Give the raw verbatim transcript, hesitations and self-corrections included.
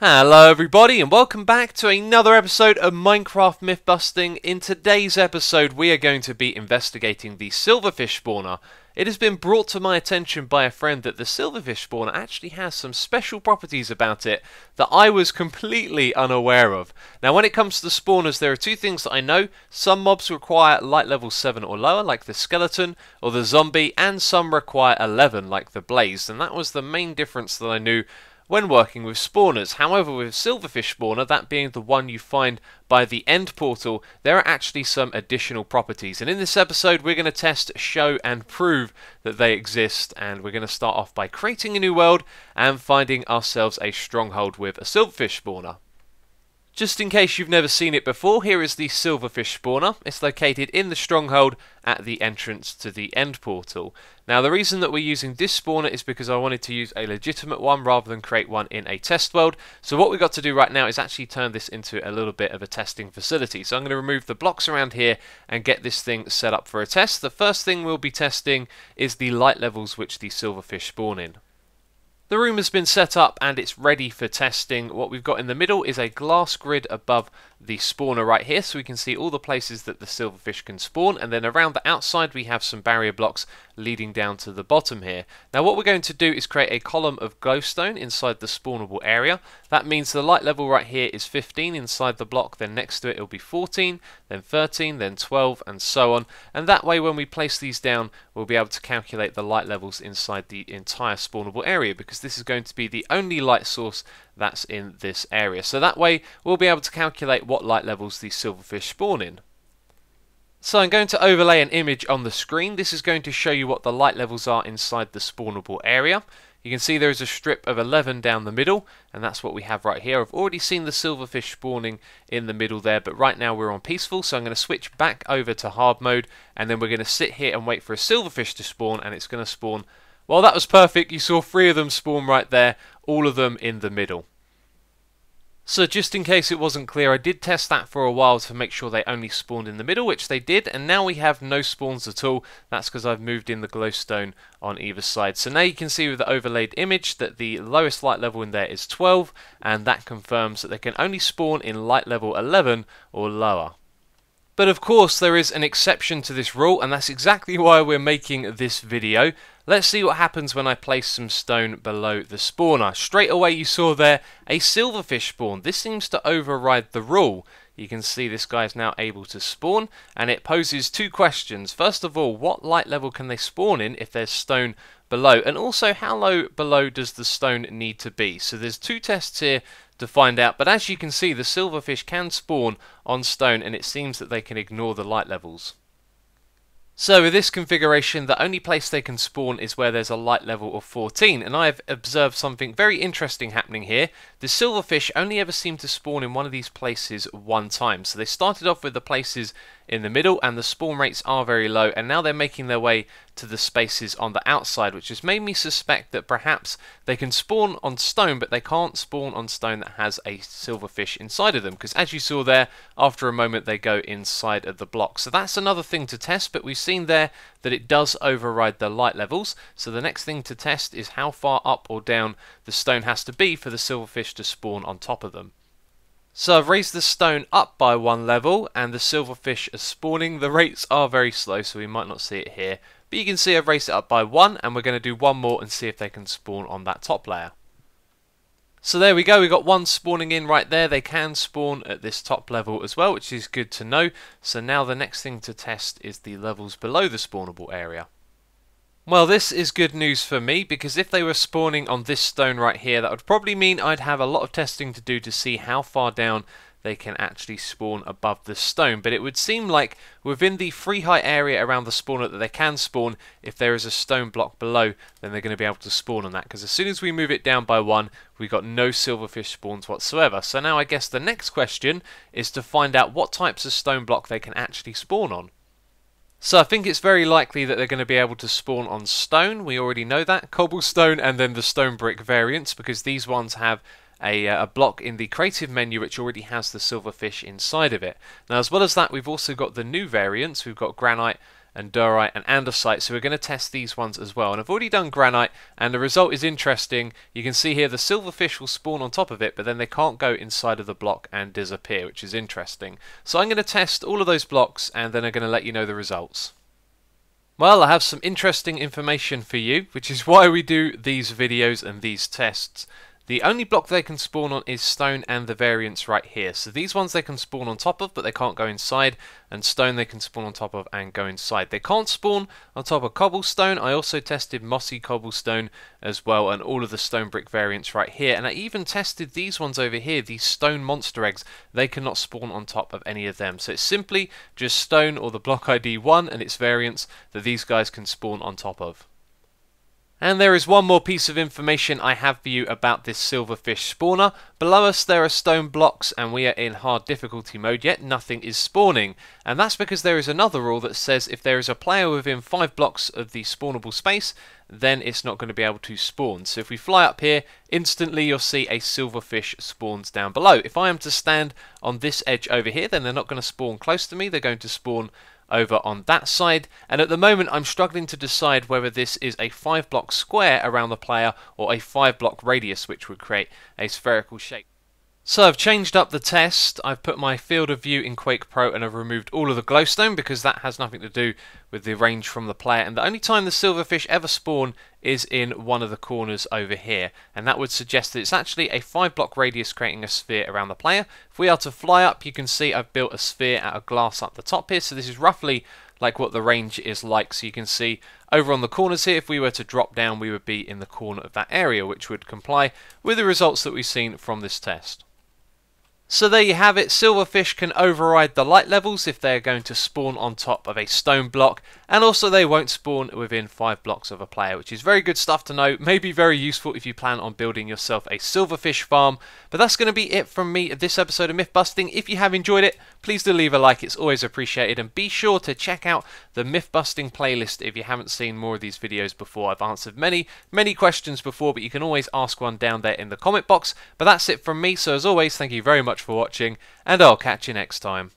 Hello everybody and welcome back to another episode of Minecraft Mythbusting. In today's episode we are going to be investigating the Silverfish spawner. It has been brought to my attention by a friend that the Silverfish spawner actually has some special properties about it that I was completely unaware of. Now when it comes to the spawners there are two things that I know. Some mobs require light level seven or lower like the skeleton or the zombie, and some require eleven like the blaze, and that was the main difference that I knew when working with spawners. However, with Silverfish spawner, that being the one you find by the end portal, there are actually some additional properties, and in this episode we're going to test, show and prove that they exist. And we're going to start off by creating a new world and finding ourselves a stronghold with a Silverfish spawner. Just in case you've never seen it before, here is the Silverfish spawner. It's located in the stronghold at the entrance to the end portal. Now the reason that we're using this spawner is because I wanted to use a legitimate one rather than create one in a test world. So what we've got to do right now is actually turn this into a little bit of a testing facility. So I'm going to remove the blocks around here and get this thing set up for a test. The first thing we'll be testing is the light levels which the Silverfish spawn in. The room has been set up and it's ready for testing. What we've got in the middle is a glass grid above the spawner right here, so we can see all the places that the Silverfish can spawn, and then around the outside we have some barrier blocks leading down to the bottom here. Now what we're going to do is create a column of glowstone inside the spawnable area. That means the light level right here is fifteen inside the block, then next to it it'll be fourteen, then thirteen, then twelve and so on, and that way when we place these down we'll be able to calculate the light levels inside the entire spawnable area, because this is going to be the only light source that's in this area. So that way we'll be able to calculate what light levels these Silverfish spawn in. So I'm going to overlay an image on the screen. This is going to show you what the light levels are inside the spawnable area. You can see there is a strip of eleven down the middle, and that's what we have right here. I've already seen the Silverfish spawning in the middle there, but right now we're on peaceful, so I'm going to switch back over to hard mode, and then we're going to sit here and wait for a Silverfish to spawn, and it's going to spawn. Well, that was perfect. You saw three of them spawn right there, all of them in the middle. So just in case it wasn't clear, I did test that for a while to make sure they only spawned in the middle, which they did, and now we have no spawns at all. That's because I've moved in the glowstone on either side. So now you can see with the overlaid image that the lowest light level in there is twelve, and that confirms that they can only spawn in light level eleven or lower. But of course there is an exception to this rule, and that's exactly why we're making this video. Let's see what happens when I place some stone below the spawner. Straight away you saw there a Silverfish spawn. This seems to override the rule. You can see this guy is now able to spawn, and it poses two questions. First of all, what light level can they spawn in if there's stone below? And also, how low below does the stone need to be? So there's two tests here to find out, but as you can see the Silverfish can spawn on stone, and it seems that they can ignore the light levels. So with this configuration, the only place they can spawn is where there's a light level of fourteen, and I've observed something very interesting happening here. The Silverfish only ever seem to spawn in one of these places one time. So they started off with the places in the middle, and the spawn rates are very low, and now they're making their way to the spaces on the outside, which has made me suspect that perhaps they can spawn on stone, but they can't spawn on stone that has a Silverfish inside of them, because as you saw there, after a moment they go inside of the block. So that's another thing to test, but we've seen there that it does override the light levels. So the next thing to test is how far up or down the stone has to be for the Silverfish to spawn on top of them. So I've raised the stone up by one level, and the Silverfish are spawning. The rates are very slow, so we might not see it here, but you can see I've raised it up by one, and we're going to do one more and see if they can spawn on that top layer. So there we go, we got one spawning in right there. They can spawn at this top level as well, which is good to know. So now the next thing to test is the levels below the spawnable area. Well, this is good news for me, because if they were spawning on this stone right here, that would probably mean I'd have a lot of testing to do to see how far down they can actually spawn above the stone. But it would seem like within the free height area around the spawner that they can spawn, if there is a stone block below, then they're going to be able to spawn on that, because as soon as we move it down by one, we got no Silverfish spawns whatsoever. So now I guess the next question is to find out what types of stone block they can actually spawn on. So I think it's very likely that they're going to be able to spawn on stone. We already know that. Cobblestone, and then the stone brick variants, because these ones have A, uh, a block in the creative menu which already has the Silverfish inside of it. Now as well as that, we've also got the new variants. We've got granite and diorite and andesite, so we're going to test these ones as well. And I've already done granite, and the result is interesting. You can see here the silverfish will spawn on top of it, but then they can't go inside of the block and disappear, which is interesting. So I'm going to test all of those blocks, and then I'm going to let you know the results. Well, I have some interesting information for you, which is why we do these videos and these tests. The only block they can spawn on is stone and the variants right here. So these ones they can spawn on top of, but they can't go inside, and stone they can spawn on top of and go inside. They can't spawn on top of cobblestone. I also tested mossy cobblestone as well, and all of the stone brick variants right here. And I even tested these ones over here, these stone monster eggs. They cannot spawn on top of any of them. So it's simply just stone or the block I D one and its variants that these guys can spawn on top of. And there is one more piece of information I have for you about this silverfish spawner. Below us there are stone blocks, and we are in hard difficulty mode, yet nothing is spawning. And that's because there is another rule that says if there is a player within five blocks of the spawnable space, then it's not going to be able to spawn. So if we fly up here, instantly you'll see a silverfish spawns down below. If I am to stand on this edge over here, then they're not going to spawn close to me, they're going to spawn over on that side. And at the moment I'm struggling to decide whether this is a five block square around the player or a five block radius, which would create a spherical shape. So I've changed up the test. I've put my field of view in Quake Pro, and I've removed all of the glowstone because that has nothing to do with the range from the player, and the only time the silverfish ever spawn is in one of the corners over here, and that would suggest that it's actually a five block radius creating a sphere around the player. If we are to fly up, you can see I've built a sphere out of glass up the top here, so this is roughly like what the range is like. So you can see over on the corners here, if we were to drop down, we would be in the corner of that area, which would comply with the results that we've seen from this test. So there you have it. Silverfish can override the light levels if they're going to spawn on top of a stone block, and also they won't spawn within five blocks of a player, which is very good stuff to know. Maybe very useful if you plan on building yourself a silverfish farm. But that's going to be it from me at this episode of Mythbusting. If you have enjoyed it, please do leave a like, it's always appreciated, and be sure to check out the Mythbusting playlist if you haven't seen more of these videos before. I've answered many, many questions before, but you can always ask one down there in the comment box. But that's it from me, so as always, thank you very much for watching, and I'll catch you next time.